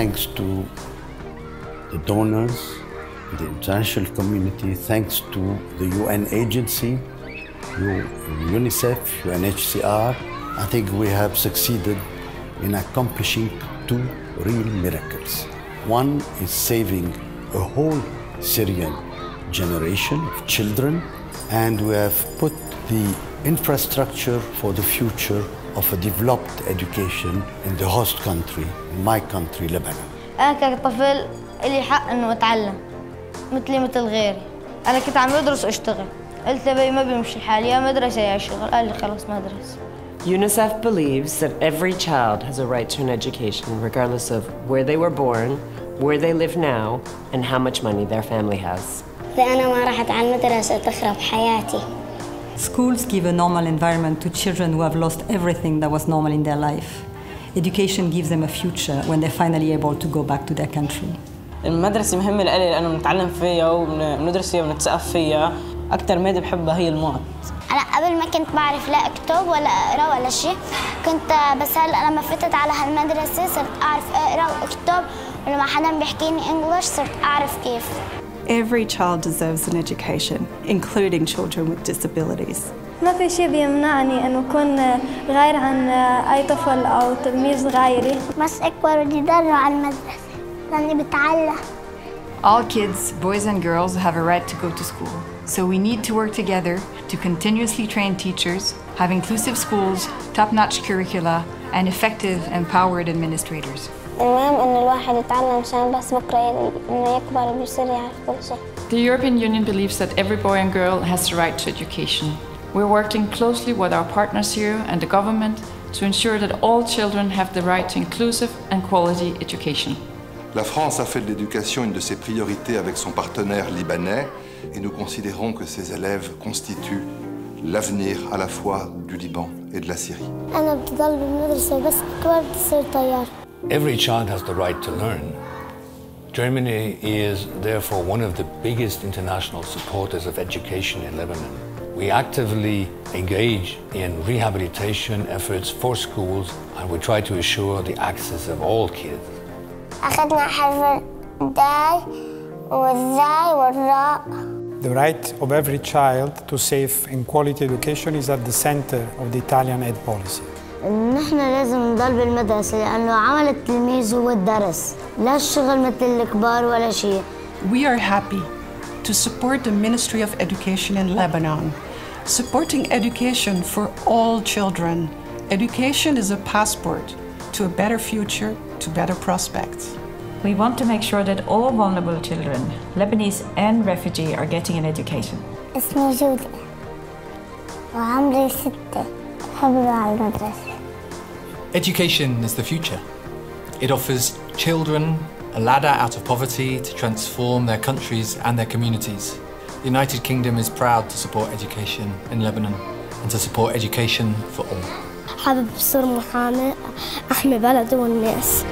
thanks to the donors, the international community, thanks to the UN agency, UNICEF, UNHCR, I think we have succeeded in accomplishing two real miracles. One is saving a whole Syrian generation of children, and we have put the infrastructure for the future of a developed education in the host country, my country, Lebanon. أنا كطفل إلي حق إنه أتعلم مثل غيري. أنا كنت عم بدرس وأشتغل. قلت لبي ما بيمشي الحال يا مدرسة يا شغل. قال لي خلاص مدرسة. UNICEF believes that every child has a right to an education, regardless of where they were born, where they live now, and how much money their family has. Schools give a normal environment to children who have lost everything that was normal in their life. Education gives them a future when they're finally able to go back to their country. المدرسة مهمة لإلي لأنه بنتعلم فيها وبندرس فيها وبنتثقف فيها. أكتر مادة بحبها هي الماث. أنا قبل ما كنت بعرف لا أكتب ولا أقرأ ولا شيء، كنت بس هلا لما فتت على هالمدرسة صرت أعرف أقرأ وأكتب، ولما حدا بيحكيني إنجلش صرت أعرف كيف. Every child deserves an education, including children with disabilities. ما في شيء بيمنعني أن أكون غير عن أي طفل أو تلميذ غيري. بس أكبر بدي أضل على المدرسة، لأني بتعلم. All kids, boys and girls, have a right to go to school. So we need to work together to continuously train teachers, have inclusive schools, top-notch curricula, and effective, empowered administrators. The European Union believes that every boy and girl has the right to education. We're working closely with our partners here and the government to ensure that all children have the right to inclusive and quality education. La France a fait de l'éducation une de ses priorités avec son partenaire libanais et nous considérons que ces élèves constituent l'avenir à la fois du Liban et de la Syrie. Every child has the right to learn. Germany is therefore one of the biggest international supporters of education in Lebanon. We actively engage in rehabilitation efforts for schools and we try to assure the access of all kids. The right of every child to safe and quality education is at the center of the Italian aid policy. نحن لازم نضل بالمدرسة لأنه عمل التلميذ هو الدرس، لا الشغل مثل الكبار ولا شيء. We are happy to support the Ministry of Education in Lebanon, supporting education for all children. Education is a passport to a better future, to better prospects. We want to make sure that all vulnerable children, Lebanese and refugee, are getting an education. Education is the future. It offers children a ladder out of poverty to transform their countries and their communities. The United Kingdom is proud to support education in Lebanon and to support education for all. حابب أصير محامي أحمي بلدي والناس.